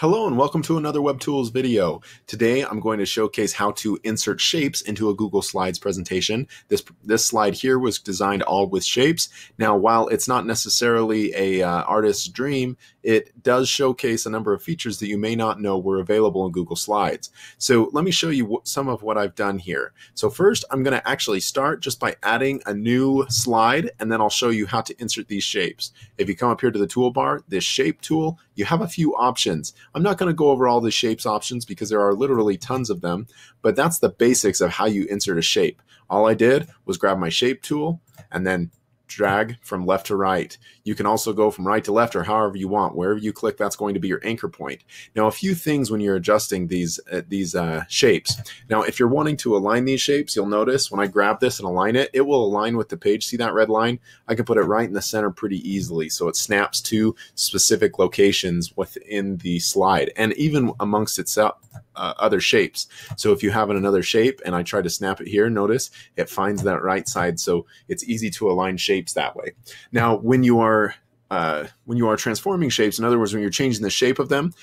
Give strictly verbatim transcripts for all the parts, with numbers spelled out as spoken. Hello and welcome to another Web Tools video. Today I'm going to showcase how to insert shapes into a Google Slides presentation. This, this slide here was designed all with shapes. Now while it's not necessarily a uh, artist's dream, it does showcase a number of features that you may not know were available in Google Slides. So let me show you some of what I've done here. So first I'm going to actually start just by adding a new slide, and then I'll show you how to insert these shapes. If you come up here to the toolbar, this shape tool, you have a few options. I'm not going to go over all the shapes options because there are literally tons of them, but that's the basics of how you insert a shape. All I did was grab my shape tool and then drag from left to right. You can also go from right to left or however you want. Wherever you click, that's going to be your anchor point. Now, a few things when you're adjusting these uh, these uh, shapes. Now, if you're wanting to align these shapes, you'll notice when I grab this and align it, it will align with the page. See that red line? I can put it right in the center pretty easily, so it snaps to specific locations within the slide and even amongst itself. Uh, other shapes. So if you have another shape and I try to snap it here, notice it finds that right side, so it's easy to align shapes that way. Now when you are uh, when you are transforming shapes, in other words when you're changing the shape of them,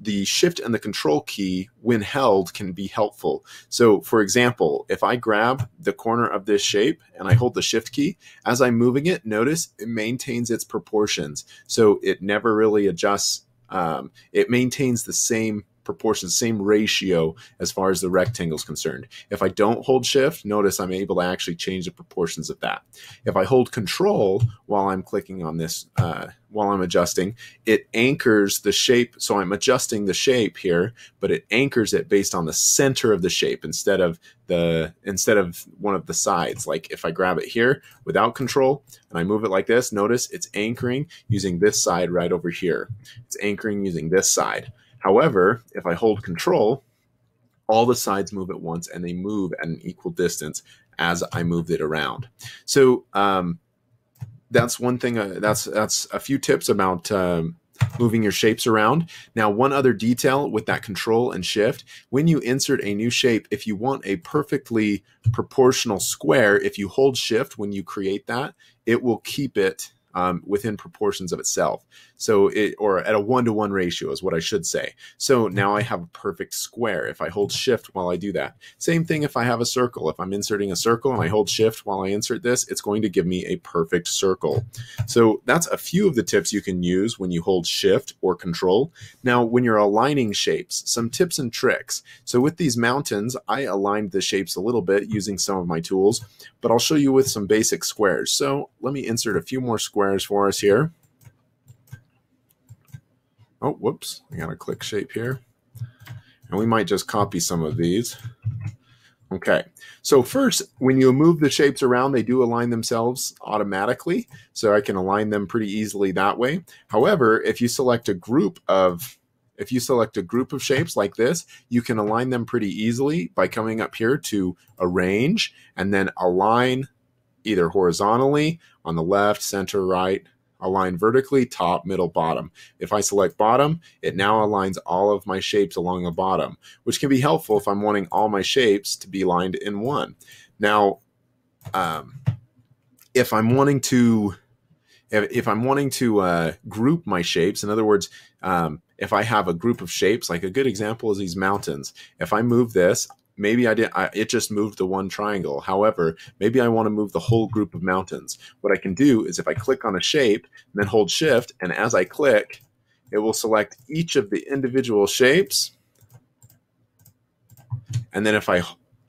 the shift and the control key when held can be helpful. So for example, if I grab the corner of this shape and I hold the shift key, as I'm moving it, notice it maintains its proportions, so it never really adjusts. Um, it maintains the same proportions, same ratio as far as the rectangle is concerned. If I don't hold shift, notice I'm able to actually change the proportions of that. If I hold control while I'm clicking on this, uh, while I'm adjusting, it anchors the shape. So I'm adjusting the shape here, but it anchors it based on the center of the shape instead of the instead of one of the sides. Like if I grab it here without control and I move it like this, notice it's anchoring using this side right over here. It's anchoring using this side. However, if I hold control, all the sides move at once and they move at an equal distance as I moved it around. So um, that's one thing, uh, that's, that's a few tips about um, moving your shapes around. Now, one other detail with that control and shift, when you insert a new shape, if you want a perfectly proportional square, if you hold shift when you create that, it will keep it Um, within proportions of itself, so it or at a one-to-one ratio is what I should say. So now I have a perfect square if I hold shift while I do that. Same thing if I have a circle. If I'm inserting a circle and I hold shift while I insert this, it's going to give me a perfect circle. So that's a few of the tips you can use when you hold shift or control. Now when you're aligning shapes, some tips and tricks. So with these mountains, I aligned the shapes a little bit using some of my tools, but I'll show you with some basic squares. So let me insert a few more squares Squares for us here. Oh, whoops, I got a click shape here. And we might just copy some of these. Okay, so first, when you move the shapes around, they do align themselves automatically. So I can align them pretty easily that way. However, if you select a group of If you select a group of shapes like this, you can align them pretty easily by coming up here to Arrange and then Align, either horizontally on the left, center, right, align vertically, top, middle, bottom. If I select bottom, it now aligns all of my shapes along the bottom, which can be helpful if I'm wanting all my shapes to be lined in one. Now, um, if I'm wanting to, if, if I'm wanting to uh, group my shapes, in other words, um, if I have a group of shapes, like a good example is these mountains. If I move this, maybe I did, I, it just moved the one triangle. However, maybe I want to move the whole group of mountains. What I can do is if I click on a shape and then hold shift, and as I click, it will select each of the individual shapes. And then if I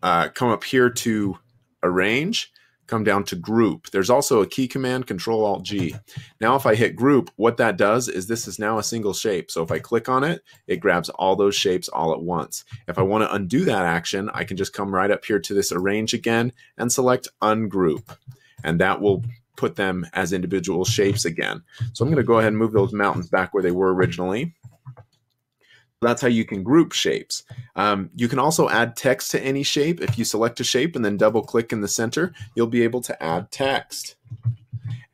uh, come up here to arrange, come down to group. There's also a key command, Control Alt G. Now if I hit group, what that does is this is now a single shape. So if I click on it, it grabs all those shapes all at once. If I want to undo that action, I can just come right up here to this arrange again and select ungroup. And that will put them as individual shapes again. So I'm going to go ahead and move those mountains back where they were originally. That's how you can group shapes. Um, you can also add text to any shape. If you select a shape and then double click in the center, you'll be able to add text.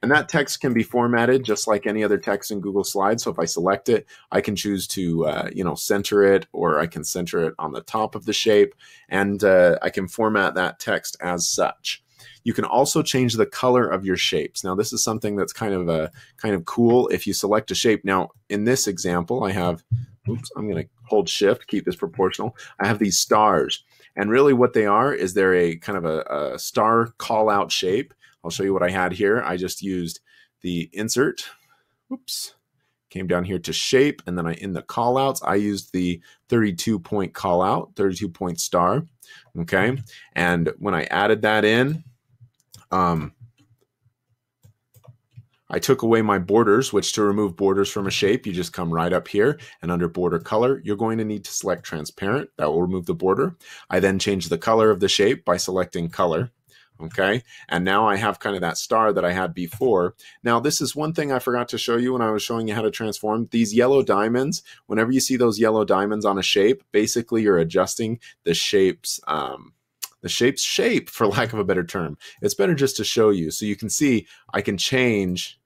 And that text can be formatted just like any other text in Google Slides. So if I select it, I can choose to uh, you know, center it, or I can center it on the top of the shape, and uh, I can format that text as such. You can also change the color of your shapes. Now this is something that's kind of, uh, kind of cool. If you select a shape, now in this example I have oops, I'm going to hold shift, keep this proportional. I have these stars. And really what they are is they're a kind of a, a star call out shape. I'll show you what I had here. I just used the insert, oops, came down here to shape, and then I in the call outs, I used the thirty-two point call out, thirty-two point star, okay? And when I added that in, um, I took away my borders, which to remove borders from a shape, you just come right up here and under border color, you're going to need to select transparent. That will remove the border. I then change the color of the shape by selecting color. Okay, and now I have kind of that star that I had before. Now this is one thing I forgot to show you when I was showing you how to transform. These yellow diamonds, whenever you see those yellow diamonds on a shape, basically you're adjusting the shape's, um, the shape's shape, for lack of a better term. It's better just to show you. So you can see I can change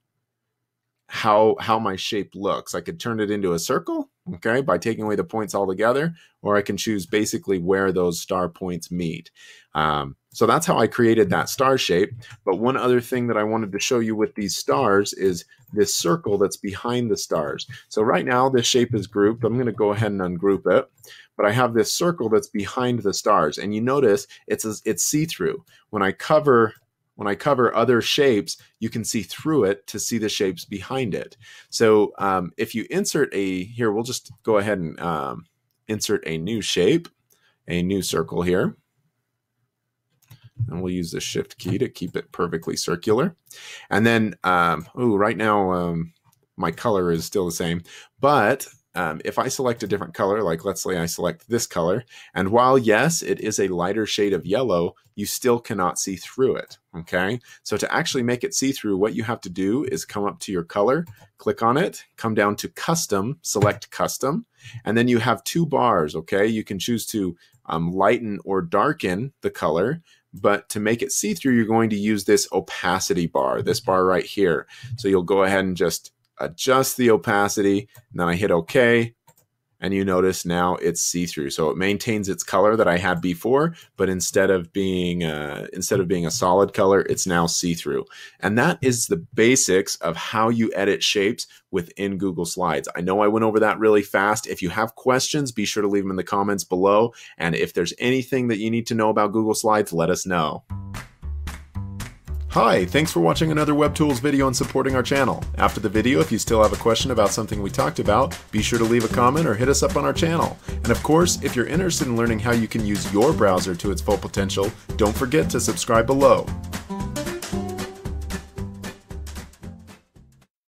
how, how my shape looks. I could turn it into a circle, okay, by taking away the points altogether, or I can choose basically where those star points meet. Um, So that's how I created that star shape. But one other thing that I wanted to show you with these stars is this circle that's behind the stars. So right now this shape is grouped. I'm going to go ahead and ungroup it. But I have this circle that's behind the stars. And you notice it's it's see-through. When I cover when I cover other shapes, you can see through it to see the shapes behind it. So um, if you insert a, here we'll just go ahead and um, insert a new shape, a new circle here. And we'll use the shift key to keep it perfectly circular. And then, um, ooh, right now um, my color is still the same. But um, if I select a different color, like let's say I select this color, and while, yes, it is a lighter shade of yellow, you still cannot see through it, okay? So to actually make it see-through, what you have to do is come up to your color, click on it, come down to Custom, select Custom, and then you have two bars, okay? You can choose to um, lighten or darken the color. But to make it see-through, you're going to use this opacity bar, this bar right here. So you'll go ahead and just adjust the opacity, and then I hit OK, and you notice now it's see-through. So it maintains its color that I had before, but instead of being uh, instead of being a solid color, it's now see-through. And that is the basics of how you edit shapes within Google Slides. I know I went over that really fast. If you have questions, be sure to leave them in the comments below. And if there's anything that you need to know about Google Slides, let us know. Hi, thanks for watching another Web Tools video and supporting our channel. After the video, if you still have a question about something we talked about, be sure to leave a comment or hit us up on our channel. And of course, if you're interested in learning how you can use your browser to its full potential, don't forget to subscribe below.